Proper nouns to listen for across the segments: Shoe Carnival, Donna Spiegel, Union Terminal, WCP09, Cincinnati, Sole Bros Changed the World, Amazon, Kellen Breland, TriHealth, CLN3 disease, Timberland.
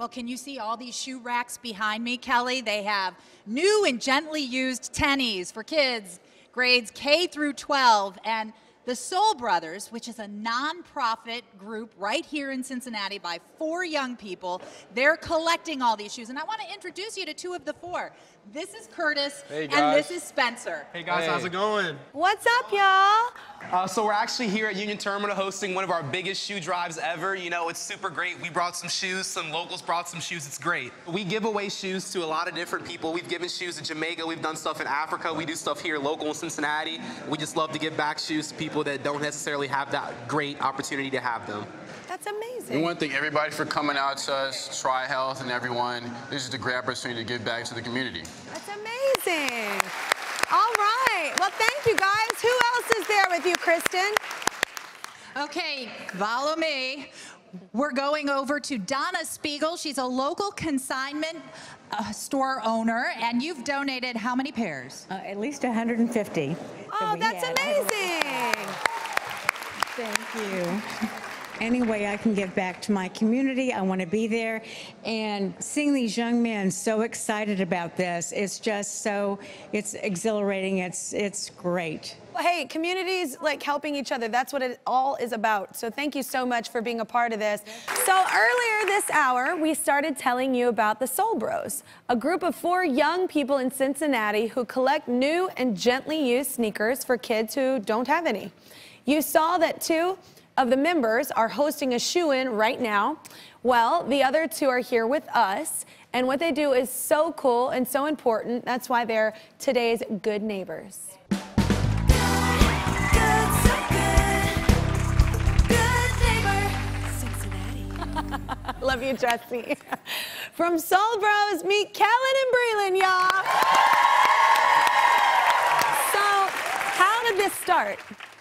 Well, can you see all these shoe racks behind me, Kelly? They have new and gently used tennies for kids, grades K through 12. And the Sole Brothers, which is a nonprofit group right here in Cincinnati by 4 young people, they're collecting all these shoes. And I want to introduce you to 2 of the 4. This is Curtis, hey guys. And this is Spencer. Hey guys, hey. How's it going? What's up, y'all? So we're actually here at Union Terminal hosting one of our biggest shoe drives ever. You know, it's super great. We brought some shoes, some locals brought some shoes. It's great. We give away shoes to a lot of different people. We've given shoes in Jamaica. We've done stuff in Africa. We do stuff here local in Cincinnati. We just love to give back shoes to people that don't necessarily have that great opportunity to have them. That's amazing. We want to thank everybody for coming out to us, TriHealth and everyone. This is a great opportunity to give back to the community. That's amazing. All right. Well, thank you, guys. Who else is there with you, Kristen? Okay, follow me. We're going over to Donna Spiegel. She's a local consignment store owner, and you've donated how many pairs? At least 150. Oh, that's amazing. Thank you. Any way I can give back to my community, I want to be there. And seeing these young men so excited about this, it's just so, it's exhilarating, it's great. Hey, communities like helping each other, that's what it all is about. So thank you so much for being a part of this. So earlier this hour, we started telling you about the Sole Bros, a group of 4 young people in Cincinnati who collect new and gently used sneakers for kids who don't have any. You saw that too. Of the members are hosting a shoe-in right now. Well, the other 2 are here with us, and what they do is so cool and so important. That's why they're today's good neighbors. Good neighbor, Cincinnati. Love you, Jesse. From Sole Bros, meet Kellen and Breland, y'all. So, how did this start?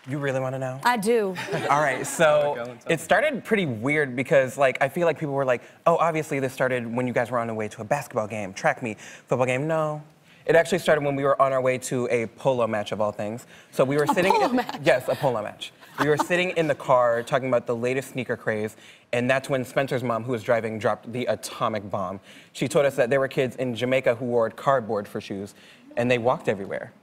You really want to know? I do. All right, so it started pretty weird because, like, I feel like people were like, oh, obviously this started when you guys were on the way to a basketball game, track meet, football game. No, it actually started when we were on our way to a polo match of all things. So we were sitting. Yes, a polo match. We were sitting in the car talking about the latest sneaker craze, and that's when Spencer's mom, who was driving, dropped the atomic bomb. She told us that there were kids in Jamaica who wore cardboard for shoes, and they walked everywhere.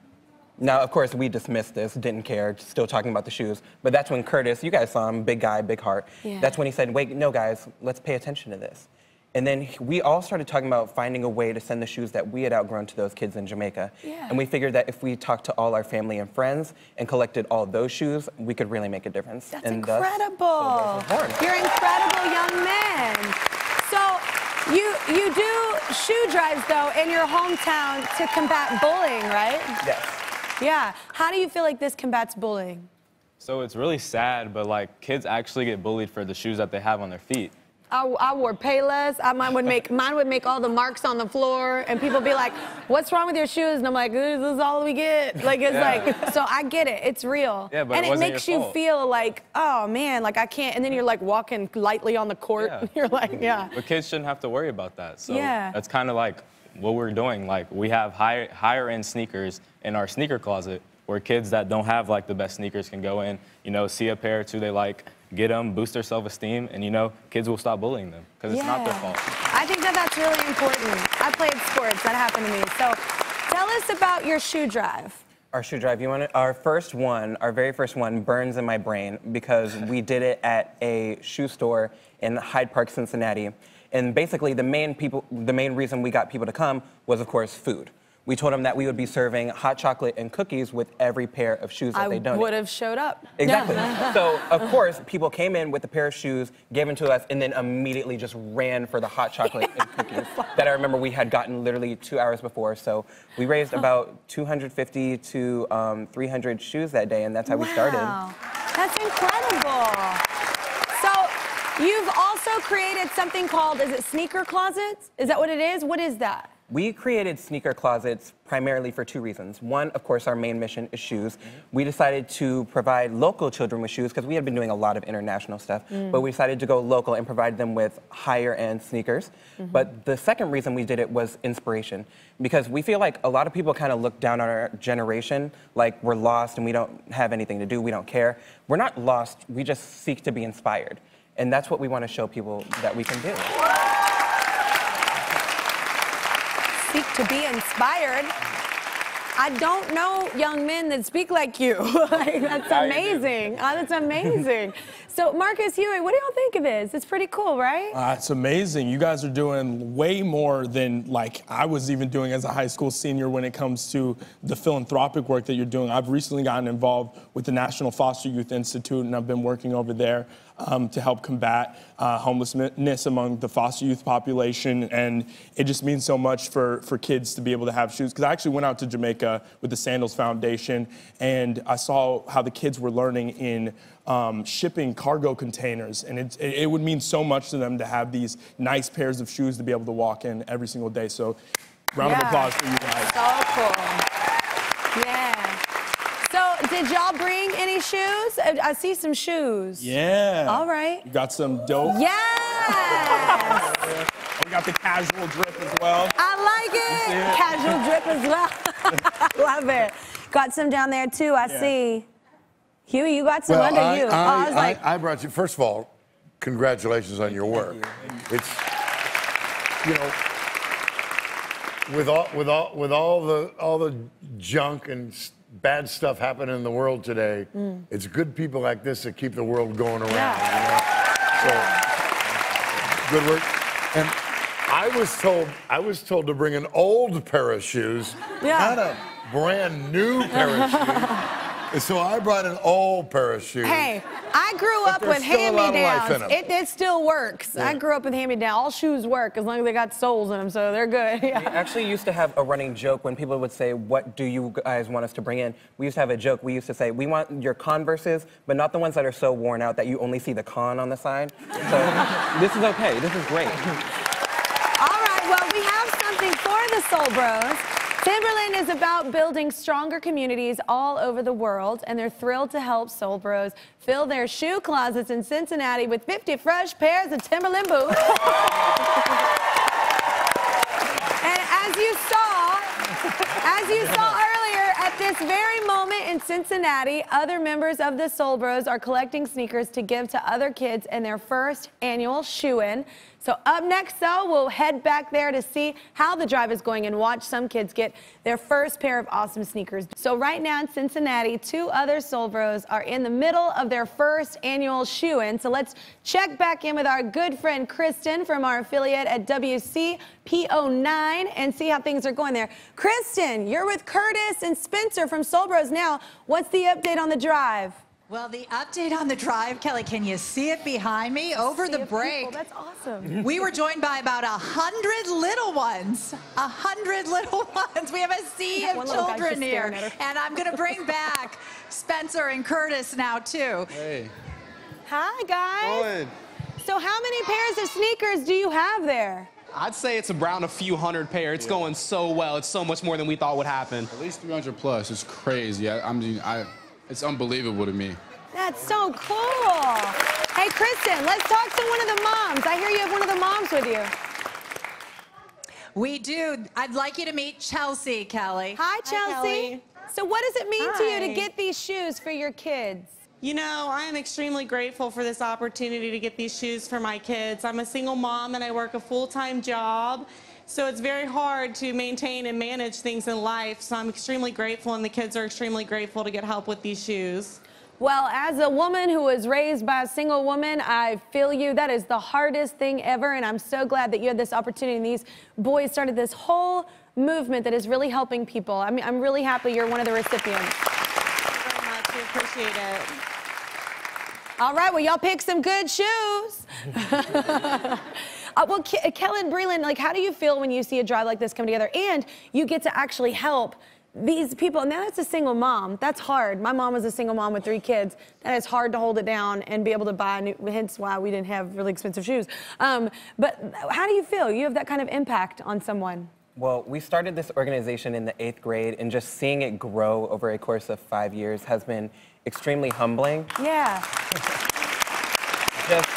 Now, of course, we dismissed this, didn't care, still talking about the shoes. But that's when Curtis, you guys saw him, big guy, big heart. Yeah. That's when he said, wait, no, guys, let's pay attention to this. And then we all started talking about finding a way to send the shoes that we had outgrown to those kids in Jamaica. Yeah. And we figured that if we talked to all our family and friends and collected all those shoes, we could really make a difference. That's incredible. You're incredible young men. So you do shoe drives, though, in your hometown to combat bullying, right? Yes. Yeah. How do you feel like this combats bullying? So it's really sad, but like kids actually get bullied for the shoes that they have on their feet. I wore Payless. Mine would make all the marks on the floor, and people be like, "What's wrong with your shoes?" And I'm like, "This is all we get." Like it's like. So I get it. It's real. Yeah, but and it makes you feel like, oh man, like I can't. And then you're like walking lightly on the court. Yeah. And you're like, yeah. But kids shouldn't have to worry about that. So yeah. That's kind of like what we're doing. Like we have higher end sneakers in our sneaker closet where kids that don't have like the best sneakers can go in, you know, see a pair or 2 they like, get them, boost their self-esteem, and you know, kids will stop bullying them because it's not their fault. I think that that's really important. I played sports, that happened to me. So tell us about your shoe drive. Our shoe drive, you want to, our very first one burns in my brain because we did it at a shoe store in Hyde Park, Cincinnati. And basically the main reason we got people to come was, of course, food. We told them that we would be serving hot chocolate and cookies with every pair of shoes that they donated. I would have showed up. Exactly. Yeah. So, of course, people came in with a pair of shoes, gave them to us, and then immediately just ran for the hot chocolate and cookies that I remember we had gotten literally 2 hours before. So we raised about 250 to 300 shoes that day, and that's how we started. Wow. That's incredible. You've also created something called, is it sneaker closets? Is that what it is? What is that? We created sneaker closets primarily for 2 reasons. One, of course, our main mission is shoes. We decided to provide local children with shoes because we had been doing a lot of international stuff, but we decided to go local and provide them with higher-end sneakers. But the second reason we did it was inspiration, because we feel like a lot of people kind of look down on our generation, like we're lost and we don't have anything to do, we don't care. We're not lost, we just seek to be inspired. And that's what we want to show people that we can do. speak to be inspired. I don't know young men that speak like you. Like, that's amazing. Oh, that's amazing. So Marcus, Huey, what do y'all think of this? It's pretty cool, right? It's amazing. You guys are doing way more than like I was even doing as a high school senior when it comes to the philanthropic work that you're doing. I've recently gotten involved with the National Foster Youth Institute, and I've been working over there to help combat homelessness among the foster youth population. And it just means so much for kids to be able to have shoes. Because I actually went out to Jamaica with the Sandals Foundation, and I saw how the kids were learning in shipping cargo containers. And it would mean so much to them to have these nice pairs of shoes to be able to walk in every single day. So round of applause for you guys. So cool. Yeah. So did y'all bring any shoes? I see some shoes. Yeah. All right. You got some dope. Yes. We got the casual drip as well. I like it. Casual drip as well. Love it. Got some down there too, I see. Huey, you got some under you. I brought you, first of all, congratulations on your work. Thank you. It's, you know, with all the junk and bad stuff happening in the world today, it's good people like this that keep the world going around. Yeah. You know? So, good work. And I was told to bring an old pair of shoes, not a brand new pair of shoes. So I brought an old pair of shoes. Hey, I grew up with hand-me-downs. It still works. Yeah. I grew up with hand-me-downs. All shoes work as long as they got soles in them, so they're good. Yeah. We actually used to have a running joke when people would say, what do you guys want us to bring in? We used to have a joke. We used to say, we want your Converses, but not the ones that are so worn out that you only see the con on the side. So this is okay. This is great. All right, well, we have something for the Sole Bros. Timberland is about building stronger communities all over the world, and they're thrilled to help Sole Bros fill their shoe closets in Cincinnati with 50 fresh pairs of Timberland boots. And as you saw earlier, at this very moment in Cincinnati, other members of the Sole Bros are collecting sneakers to give to other kids in their first annual shoe-in. So up next, though, we'll head back there to see how the drive is going and watch some kids get their first pair of awesome sneakers. So right now in Cincinnati, two other Sole Bros are in the middle of their first annual shoe-in. So let's check back in with our good friend Kristen from our affiliate at WCP09 and see how things are going there. Kristen, you're with Curtis and Spencer from Sole Bros now. What's the update on the drive? Well, the update on the drive, Kelly, can you see it behind me? Over the break, that's awesome. We were joined by about 100 little ones. 100 little ones. We have a sea of children here. And I'm going to bring back Spencer and Curtis now, too. Hey. Hi, guys. So how many pairs of sneakers do you have there? I'd say it's around a few hundred pair. It's going so well. It's so much more than we thought would happen. At least 300 plus. It's crazy. It's unbelievable to me. That's so cool. Hey, Kristen, let's talk to one of the moms. I hear you have one of the moms with you. We do. I'd like you to meet Chelsea, Kelly. Hi, Chelsea. Hi, Kelly. So what does it mean to you to get these shoes for your kids? You know, I am extremely grateful for this opportunity to get these shoes for my kids. I'm a single mom, and I work a full-time job. So it's very hard to maintain and manage things in life. So I'm extremely grateful, and the kids are extremely grateful to get help with these shoes. Well, as a woman who was raised by a single woman, I feel you. That is the hardest thing ever, and I'm so glad that you had this opportunity. And these boys started this whole movement that is really helping people. I mean, I'm really happy you're one of the recipients. Thank you very much. We appreciate it. All right, well, y'all pick some good shoes. Well, Kellen Breland, like, how do you feel when you see a drive like this come together and you get to actually help these people? And that's a single mom. That's hard. My mom was a single mom with 3 kids. That is hard to hold it down and be able to buy new, hence why we didn't have really expensive shoes. But how do you feel? You have that kind of impact on someone. Well, we started this organization in the 8th grade, and just seeing it grow over a course of 5 years has been extremely humbling. Yeah. Just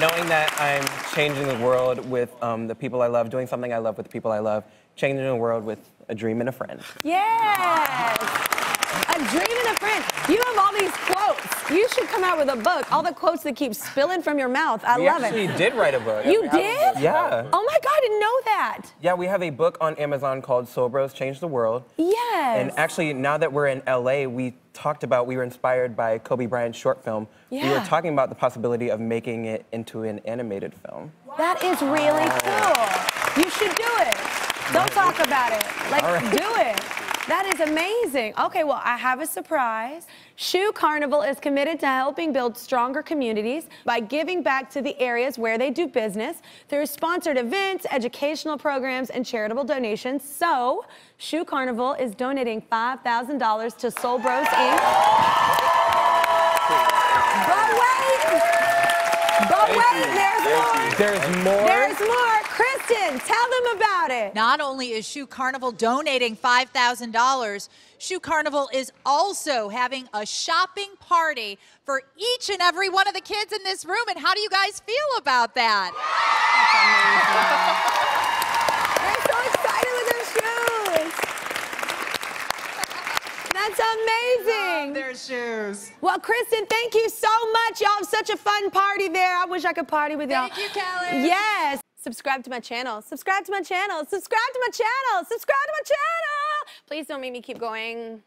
knowing that I'm changing the world with the people I love, doing something I love with the people I love, changing the world with a dream and a friend. Yes! A dream and a friend. You have all these quotes. You should come out with a book. All the quotes that keep spilling from your mouth. I love it. We actually did write a book. You did? Yeah. Oh my God, I didn't know that. Yeah, we have a book on Amazon called Sole Bros Changed the World. Yes. And actually, now that we're in LA, we were inspired by Kobe Bryant's short film. Yeah. We were talking about the possibility of making it into an animated film. Wow. That is really cool. You should do it. Don't talk about it. Like, do it. That is amazing. Okay, well, I have a surprise. Shoe Carnival is committed to helping build stronger communities by giving back to the areas where they do business through sponsored events, educational programs, and charitable donations. So, Shoe Carnival is donating $5,000 to Sole Bros, Inc. But wait, there's more. There's more. Kristen, tell them about it. Not only is Shoe Carnival donating $5,000, Shoe Carnival is also having a shopping party for each and every one of the kids in this room. And how do you guys feel about that? That's amazing. I'm so excited with their shoes. That's amazing. Love their shoes. Well, Kristen, thank you so much. Y'all have such a fun party there. I wish I could party with y'all. Thank you, Kelly. Yes. Subscribe to my channel, subscribe to my channel, subscribe to my channel, subscribe to my channel. Please don't make me keep going.